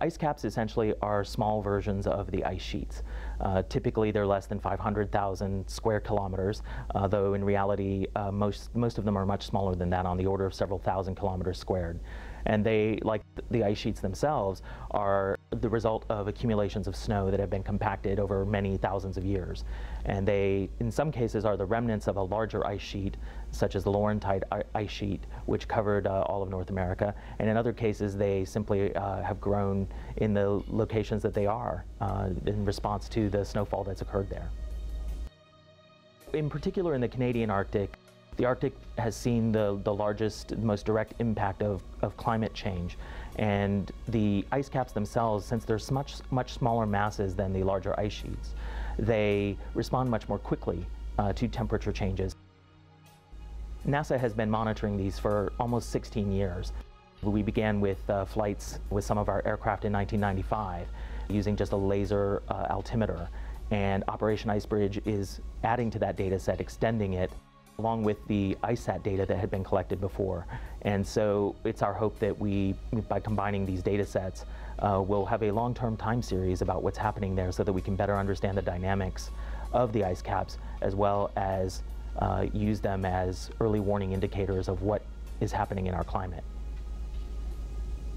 Ice caps essentially are small versions of the ice sheets. Typically they're less than 500,000 square kilometers, though in reality most of them are much smaller than that, on the order of several thousand kilometers squared. And they, like the ice sheets themselves, are the result of accumulations of snow that have been compacted over many thousands of years. And they, in some cases, are the remnants of a larger ice sheet, such as the Laurentide ice sheet, which covered all of North America. And in other cases, they simply have grown in the locations that they are in response to the snowfall that's occurred there. In particular, in the Canadian Arctic, the Arctic has seen the largest, most direct impact of climate change. And the ice caps themselves, since they're much smaller masses than the larger ice sheets, they respond much more quickly to temperature changes. NASA has been monitoring these for almost 16 years. We began with flights with some of our aircraft in 1995 using just a laser altimeter. And Operation IceBridge is adding to that data set, extending it, along with the ICESat data that had been collected before. And so it's our hope that we, by combining these data sets, will have a long-term time series about what's happening there so that we can better understand the dynamics of the ice caps, as well as use them as early warning indicators of what is happening in our climate.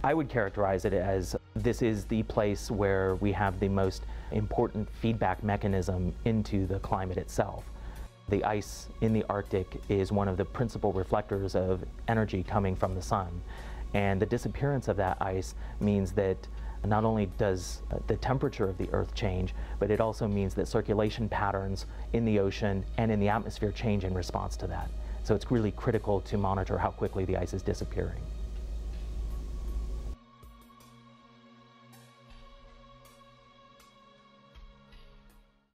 I would characterize it as this is the place where we have the most important feedback mechanism into the climate itself. The ice in the Arctic is one of the principal reflectors of energy coming from the sun. And the disappearance of that ice means that not only does the temperature of the Earth change, but it also means that circulation patterns in the ocean and in the atmosphere change in response to that. So it's really critical to monitor how quickly the ice is disappearing.